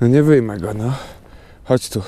No nie wyjmę go, no. Chodź tu.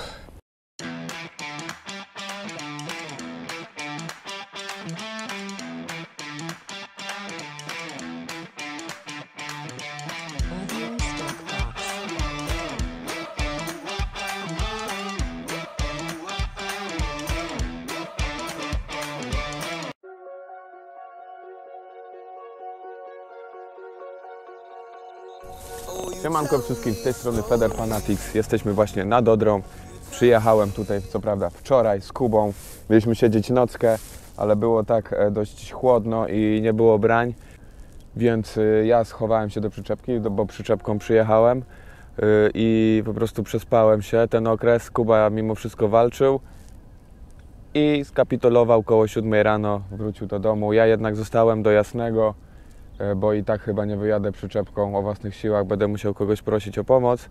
Siemanko wszystkim, z tej strony Feder Fanatics. Jesteśmy właśnie nad Odrą. Przyjechałem tutaj, co prawda, wczoraj z Kubą. Mieliśmy siedzieć nockę, ale było tak dość chłodno i nie było brań, więc ja schowałem się do przyczepki, bo przyczepką przyjechałem i po prostu przespałem się ten okres. Kuba mimo wszystko walczył i skapitulował koło 7 rano, wrócił do domu. Ja jednak zostałem do jasnego, bo i tak chyba nie wyjadę przyczepką o własnych siłach, będę musiał kogoś prosić o pomoc.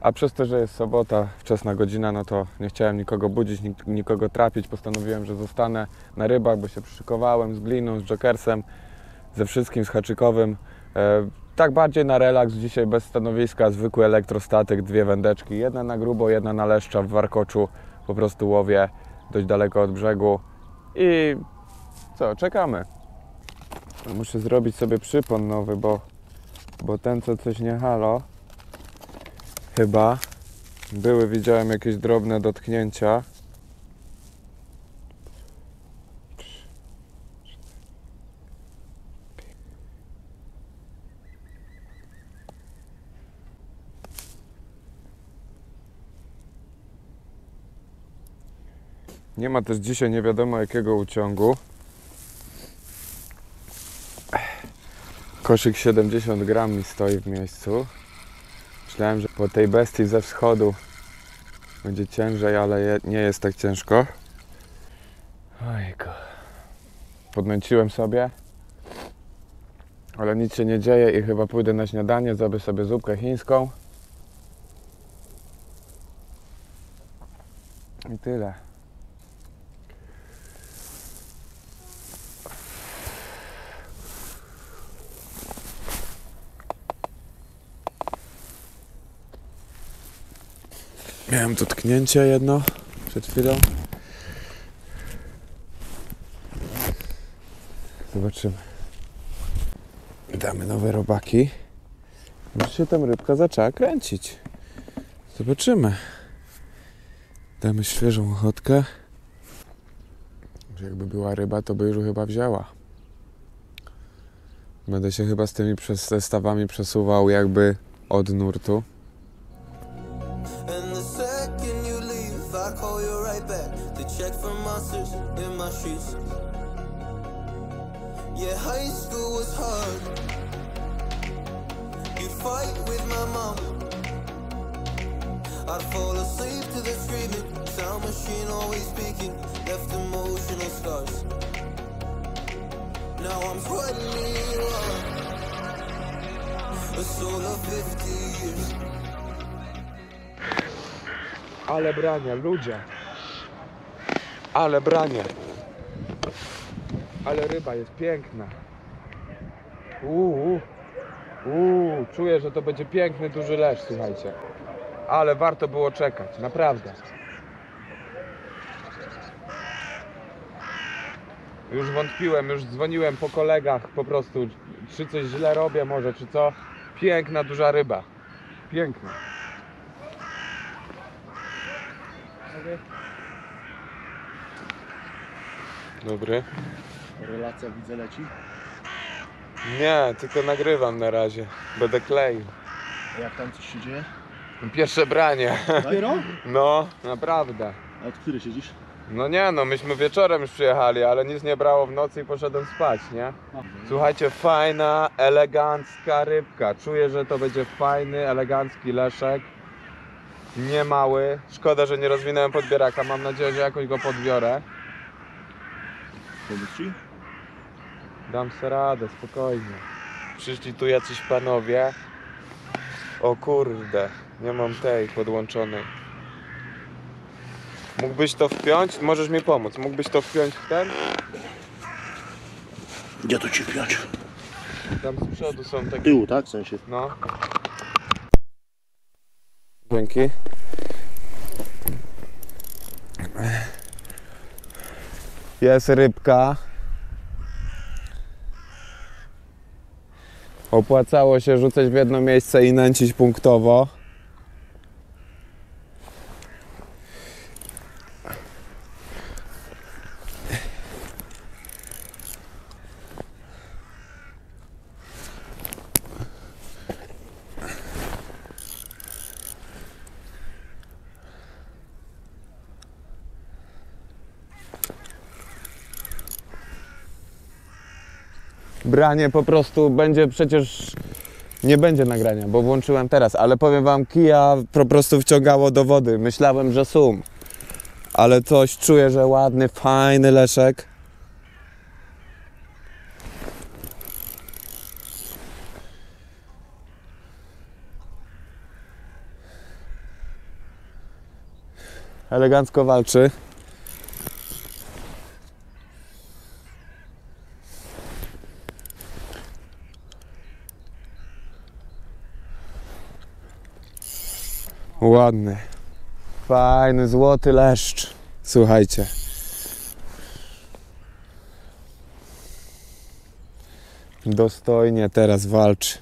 A przez to, że jest sobota, wczesna godzina, no to nie chciałem nikogo budzić, nikogo trapić. Postanowiłem, że zostanę na rybach, bo się przyszykowałem z gliną, z jokersem, ze wszystkim, z haczykowym. Tak bardziej na relaks, dzisiaj bez stanowiska, zwykły elektrostatyk, dwie wędeczki. Jedna na grubo, jedna na leszcza w warkoczu. Po prostu łowię dość daleko od brzegu i co, czekamy. Muszę zrobić sobie przypon nowy, bo ten co coś nie halo. Chyba. Widziałem jakieś drobne dotknięcia. Nie ma też dzisiaj nie wiadomo jakiego uciągu. Koszyk 70 gram mi stoi w miejscu. Myślałem, że po tej bestii ze wschodu będzie ciężej, ale nie jest tak ciężko. Ojko. Podnęciłem sobie, ale nic się nie dzieje i chyba pójdę na śniadanie, zrobię sobie zupkę chińską. I tyle. Miałem tu tknięcie jedno przed chwilą. Zobaczymy. Damy nowe robaki. Może się tam rybka zaczęła kręcić. Zobaczymy. Damy świeżą ochotkę. Jakby była ryba, to by już chyba wzięła. Będę się chyba z tymi stawami przesuwał jakby od nurtu. Ale brania, ludzie! Ale branie! Ale ryba jest piękna. Czuję, że to będzie piękny, duży lesz, słuchajcie. Ale warto było czekać, naprawdę. Już wątpiłem, już dzwoniłem po kolegach po prostu, czy coś źle robię może, czy co. Piękna, duża ryba. Piękna. Dobry. Relacja widzę leci? Nie, tylko nagrywam na razie. Będę kleił. A jak tam coś się dzieje? Pierwsze branie. Dopiero? No, naprawdę. A od której siedzisz? No nie no, myśmy wieczorem już przyjechali, ale nic nie brało w nocy i poszedłem spać, nie? Słuchajcie, fajna, elegancka rybka. Czuję, że to będzie fajny, elegancki leszek. Nie mały. Szkoda, że nie rozwinąłem podbieraka. Mam nadzieję, że jakoś go podbiorę. Dam sobie radę, spokojnie. Przyszli tu jacyś panowie. O kurde, nie mam tej podłączonej. Mógłbyś to wpiąć? Możesz mi pomóc. Mógłbyś to wpiąć w ten? Gdzie to ci wpiąć? Tam z przodu są takie... Tyłu, tak? W sensie? No. Dzięki. Jest rybka. Opłacało się rzucać w jedno miejsce i nęcić punktowo. Branie po prostu będzie, przecież nie będzie nagrania, bo włączyłem teraz, ale powiem wam, kija po prostu wciągało do wody. Myślałem, że sum, ale coś czuję, że ładny, fajny leszek. Elegancko walczy. Ładny, fajny, złoty leszcz. Słuchajcie. Dostojnie teraz walczy.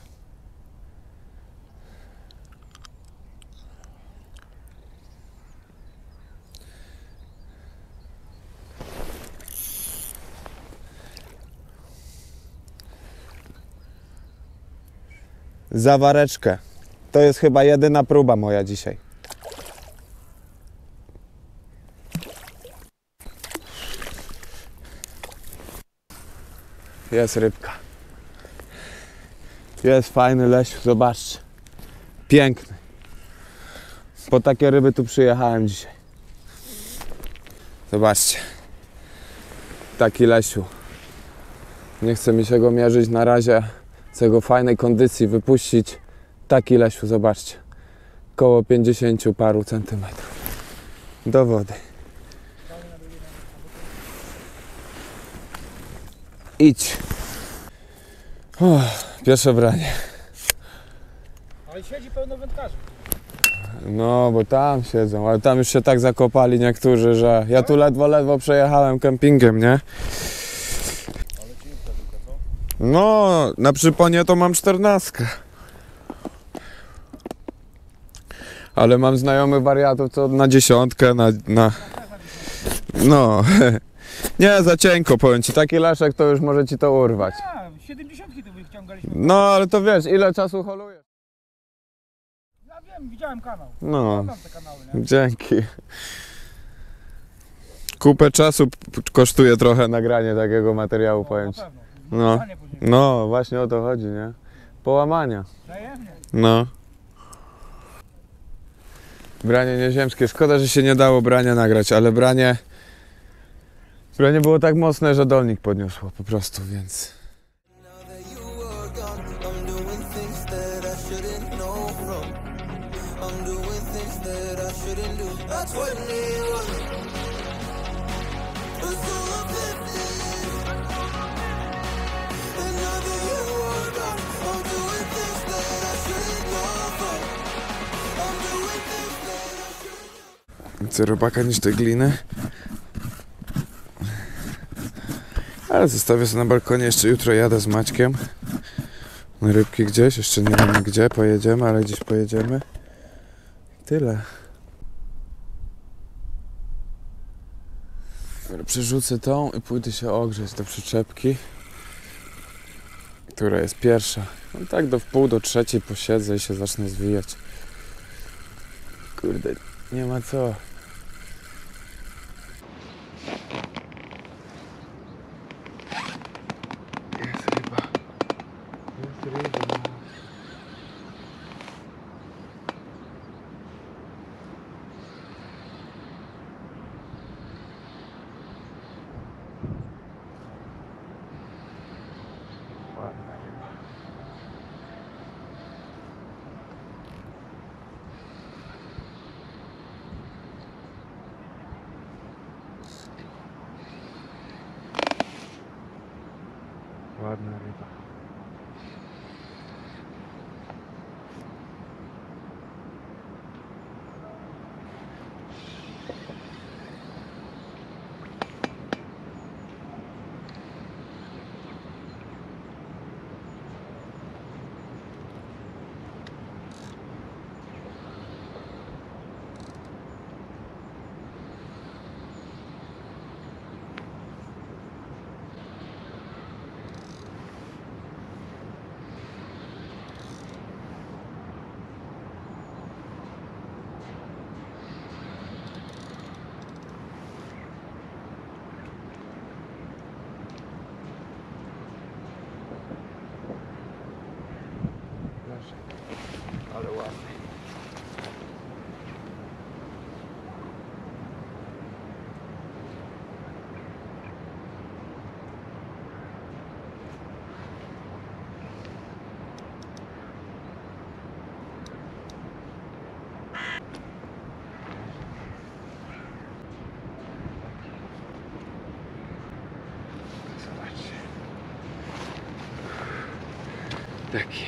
Zawareczkę. To jest chyba jedyna próba moja dzisiaj. Jest rybka. Jest fajny leś, zobaczcie. Piękny. Po takie ryby tu przyjechałem dzisiaj. Zobaczcie. Taki lesiu. Nie chce mi się go mierzyć na razie. Chcę go w fajnej kondycji wypuścić. Taki lesiu, zobaczcie, koło 50 paru centymetrów do wody. Idź. Pierwsze branie. Ale siedzi pełno wędkarzy. No, bo tam siedzą, ale tam już się tak zakopali niektórzy, że ja tu ledwo przejechałem kempingiem, nie? No, na przyponie to mam 14. Ale mam znajomych wariatów, co na dziesiątkę, no, nie, za cienko, powiem ci, taki laszek to już może ci to urwać. A, 70 to wyciągaliśmy. No, ale to wiesz, ile czasu holujesz? Ja wiem, widziałem kanał. No, te kanały, nie? Dzięki. Kupę czasu kosztuje trochę nagranie takiego materiału, no, powiem ci. No, no, właśnie o to chodzi, nie? Połamania. Wzajemnie. No. Branie nieziemskie. Szkoda, że się nie dało brania nagrać, ale branie było tak mocne, że dolnik podniosło po prostu, więc... Więcej robaka niż te gliny. Ale zostawię sobie na balkonie, jeszcze jutro jadę z Maćkiem na rybki gdzieś, jeszcze nie wiem gdzie, pojedziemy, ale gdzieś pojedziemy. Tyle. Przerzucę tą i pójdę się ogrzeć do przyczepki, która jest pierwsza. No tak do wpół do trzeciej posiedzę i się zacznę zwijać. Kurde, nie ma co. Ładna ryba. another one. Taki.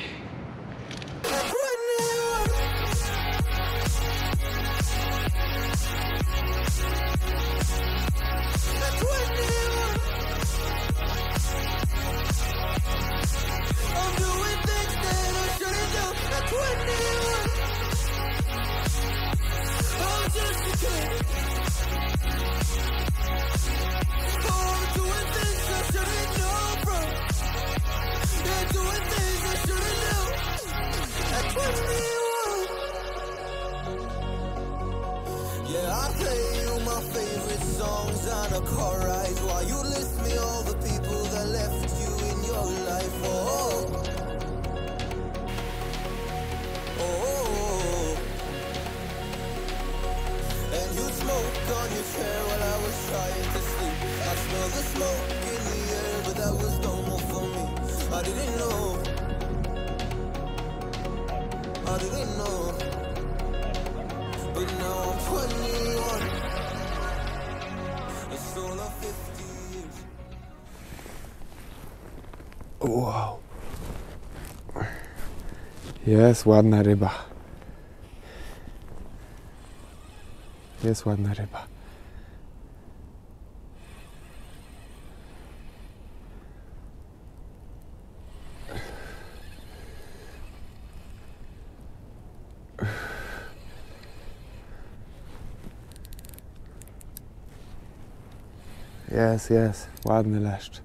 Wow. Jest ładna ryba. Jest ładna ryba. Jest, jest. Ładny leszcz.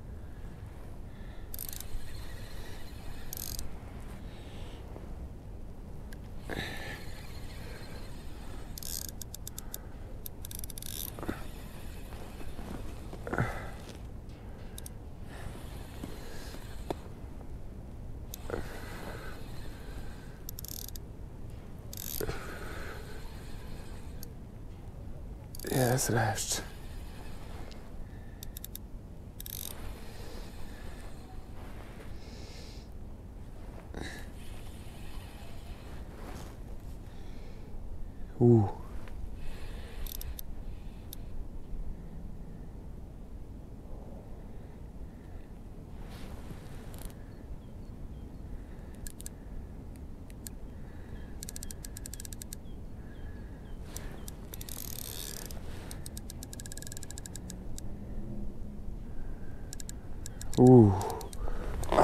Jest leszcz.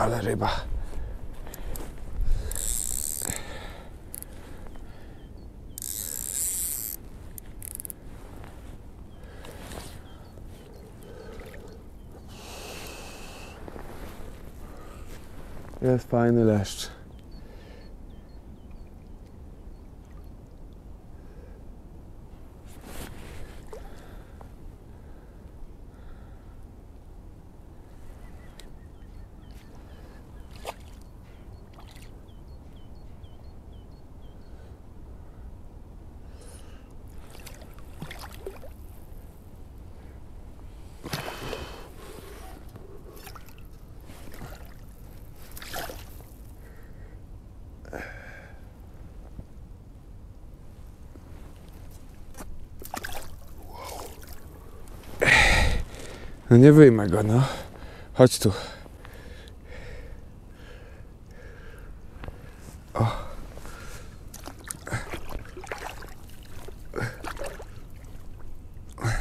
Ale ryba. Jest fajny leszcz. No nie wyjmę go, no. Chodź tu. O.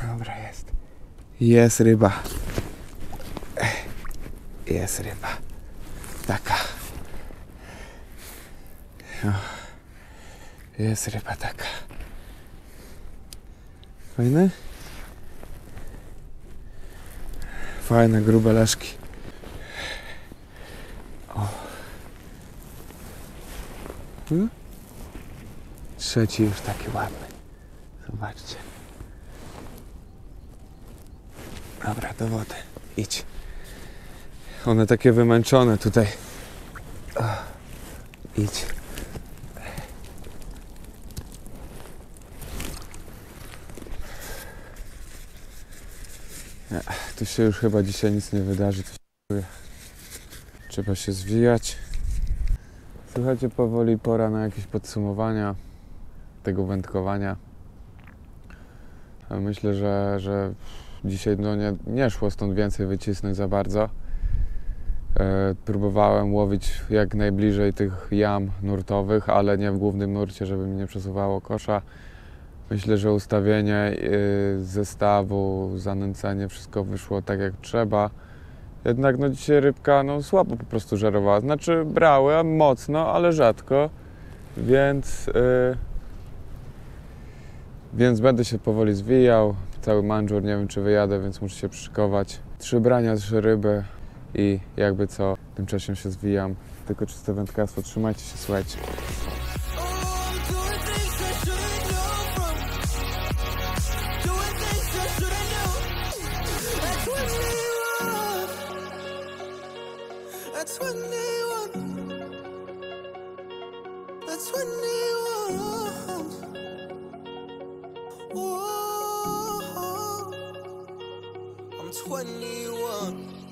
Dobra, jest. Jest ryba. Jest ryba. Taka. O. Jest ryba taka. Fajny? Fajne, grube leszki. O. Trzeci już taki ładny. Zobaczcie. Dobra, do wody. Idź. One takie wymęczone tutaj. O. Idź. tu się już chyba dzisiaj nic nie wydarzy. Trzeba się zwijać. Słuchajcie, powoli pora na jakieś podsumowania tego wędkowania. Myślę, że dzisiaj nie szło stąd więcej wycisnąć za bardzo. Próbowałem łowić jak najbliżej tych jam nurtowych, ale nie w głównym nurcie, żeby mi nie przesuwało kosza. Myślę, że ustawienie zestawu, zanęcenie, wszystko wyszło tak jak trzeba. Jednak no dzisiaj rybka no, słabo po prostu żerowała. Znaczy brałem mocno, ale rzadko, więc będę się powoli zwijał. Cały mandżur, nie wiem czy wyjadę, więc muszę się przyszykować. 3 brania, 3 ryby i jakby co, tymczasem się zwijam. Tylko czyste wędkarstwo, trzymajcie się, słuchajcie. That's when they want. That's when they want. Whoa, I'm 21.